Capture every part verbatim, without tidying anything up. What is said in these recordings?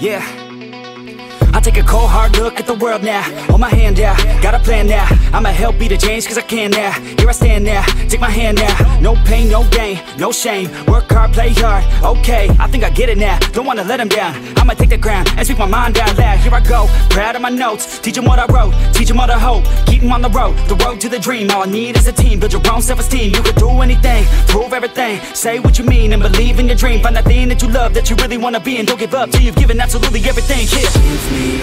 Yeah, I take a cold hard look at the world now. Hold my hand out, got a plan now. I'ma help be the change cause I can now. Here I stand now, take my hand now. No pain, no gain, no shame. Work hard, play hard, okay. I think I get it now, don't wanna let them down. I'ma take the ground and speak my mind out loud. Here I go, proud of my notes. Teach them what I wrote, teach them all the hope. Keep them on the road, the road to the dream. All I need is a team, build your own self-esteem. You can do anything, prove everything. Say what you mean and believe in your dream. Find that thing that you love, that you really wanna be. And don't give up till you've given absolutely everything. Yeah. Give me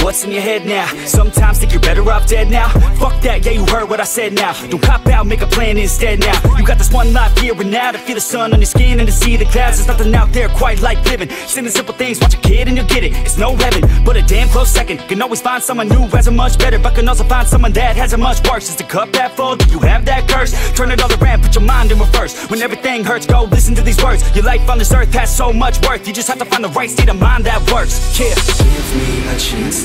What's in your head now? Sometimes think you're better off dead now. Fuck that, yeah, you heard what I said now. Don't cop out, make a plan instead now. You got this one life here and now. To feel the sun on your skin and to see the clouds. There's nothing out there quite like living. Sending simple things, watch a kid and you'll get it. It's no heaven, but a damn close second. Can always find someone new has it much better, but can also find someone that has it much worse. Is the cup half full? Do you have that curse? Turn it all around, put your mind in reverse. When everything hurts, go listen to these words. Your life on this earth has so much worth. You just have to find the right state of mind that works. Yeah. Give me a chance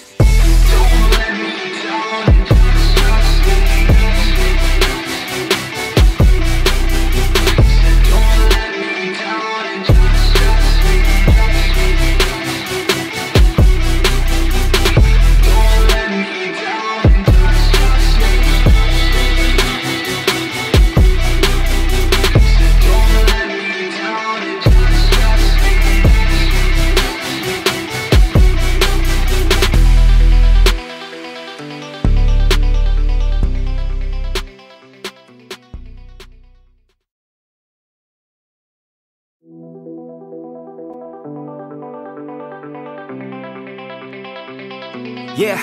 Don't let me down. Yeah,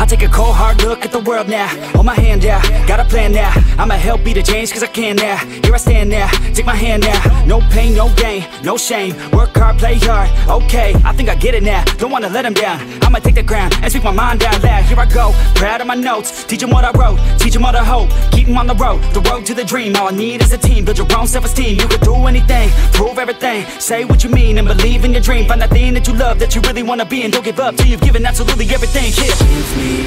I take a cold hard look at the world now. Hold my hand out, got a plan now. I'ma help be the change cause I can now. Here I stand now, take my hand now. No pain, no gain, no shame. Work hard, play hard, okay. I think I get it now, don't wanna let them down. I'ma take the ground and speak my mind out loud. Here I go, proud of my notes. Teach them what I wrote, teach them all the hope. Keep them on the road, the road to the dream. All I need is a team, build your own self-esteem. You can do anything, prove everything. Say what you mean and believe in your dream. Find that thing that you love, that you really wanna be. And don't give up till you've given absolutely everything. Yeah. Give me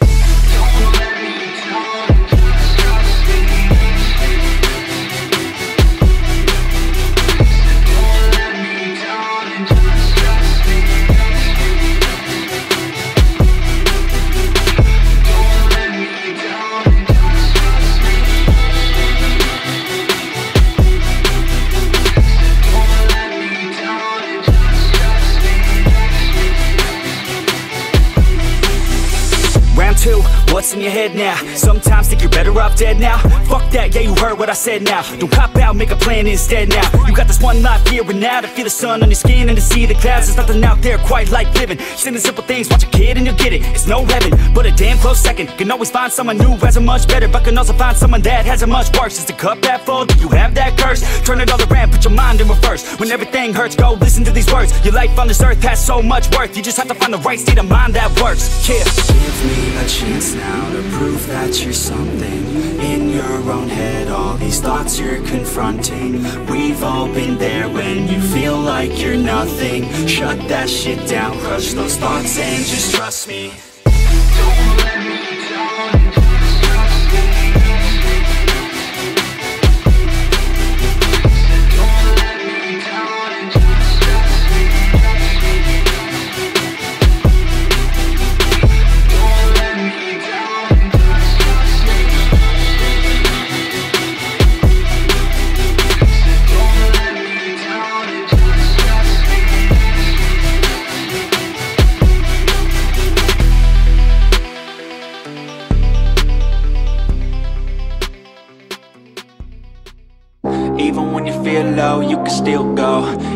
Don't let me down. What's in your head now? Sometimes think you're better off dead now. Fuck that, yeah, you heard what I said now. Don't cop out, make a plan instead now. You got this one life here and now. To feel the sun on your skin and to see the clouds. There's nothing out there quite like living. Sending simple things, watch a kid and you'll get it. It's no heaven, but a damn close second. Can always find someone new has it much better, but can also find someone that has it much worse. Is the cup that full? Do you have that curse? Turn it all around, put your mind in reverse. When everything hurts, go listen to these words. Your life on this earth has so much worth. You just have to find the right state of mind that works. Yeah. Give me a chance now to prove that you're something. In your own head, all these thoughts you're confronting. We've all been there when you feel like you're nothing. Shut that shit down, crush those thoughts and just trust me. Don't let me down. Don't let me down.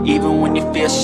even when you feel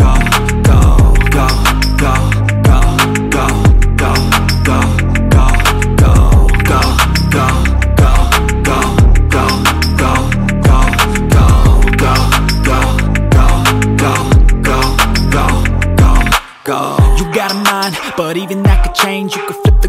go, go, go, go, go, go, go, go, go, go, go, go, go, go, go, go, go, go, go, go, go. You got a mind, but even that could change. You could flip the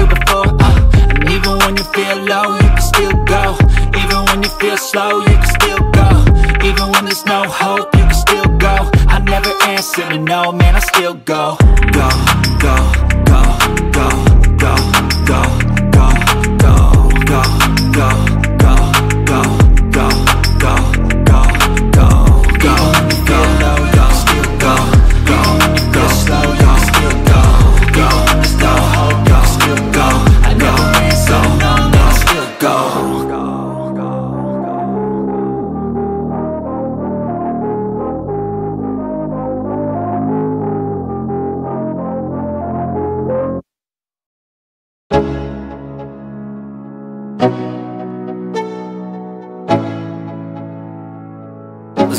before. uh, And even when you feel low, you can still go. Even when you feel slow, you can still go. Even when there's no hope, you can still go. I never answer to no, man, I still go. Go, go, go, go, go, go, go, go, go, go, go, go, go, go, go, go, go. Even when you feel low, you can still go. Even when you feel slow, you can still go. Even when there's no hope, you can still go. I never answer to no, man, I still go.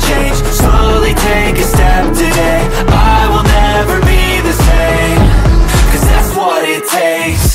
change. Slowly take a step today. I will never be the same, cause that's what it takes.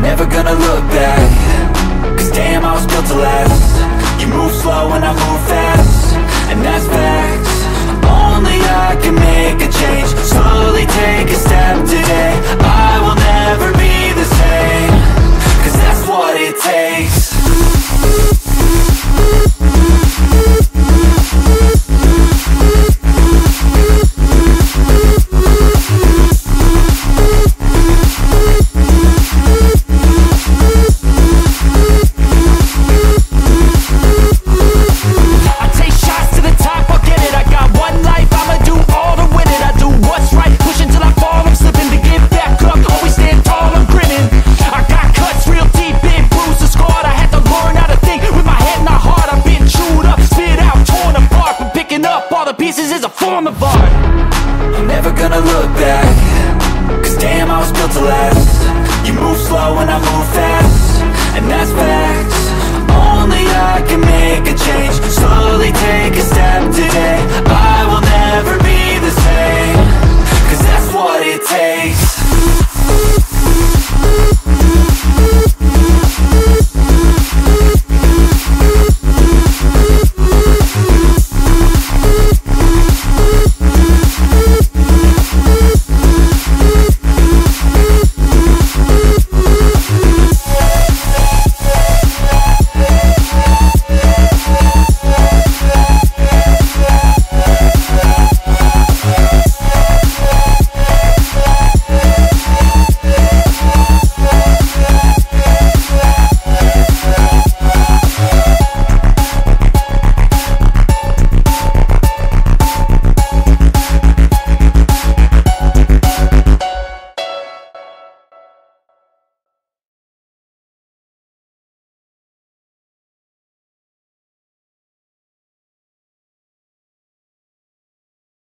Never gonna look back. Cause damn, I was built to last. You move slow and I move fast, and that's facts. Only I can make a change. Slowly take a step today. I will never be the same, cause that's what it takes. Pieces is a form of art.